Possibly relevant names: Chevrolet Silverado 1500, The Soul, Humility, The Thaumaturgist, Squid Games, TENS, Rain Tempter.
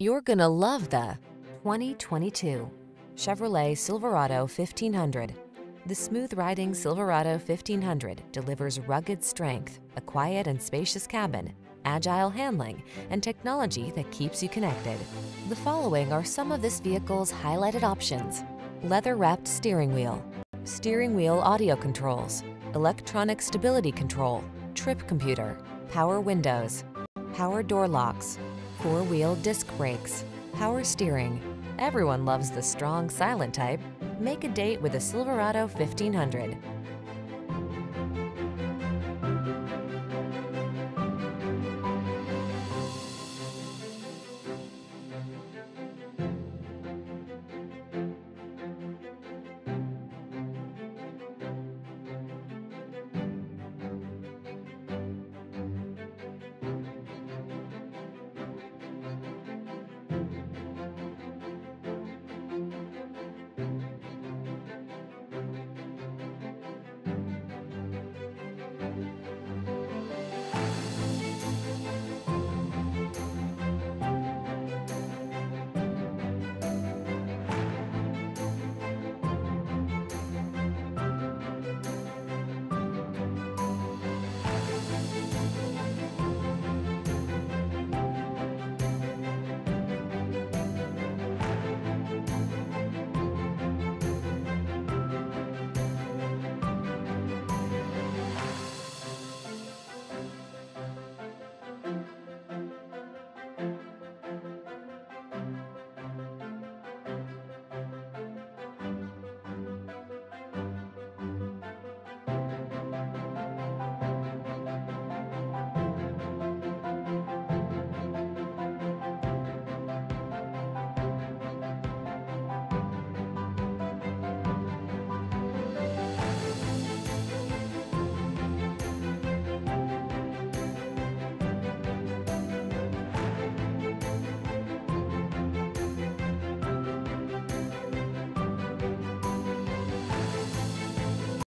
You're gonna love the 2022 Chevrolet Silverado 1500. The smooth-riding Silverado 1500 delivers rugged strength, a quiet and spacious cabin, agile handling, and technology that keeps you connected. The following are some of this vehicle's highlighted options: leather-wrapped steering wheel audio controls, electronic stability control, trip computer, power windows, power door locks, four-wheel disc brakes, power steering. Everyone loves the strong, silent type. Make a date with a Silverado 1500.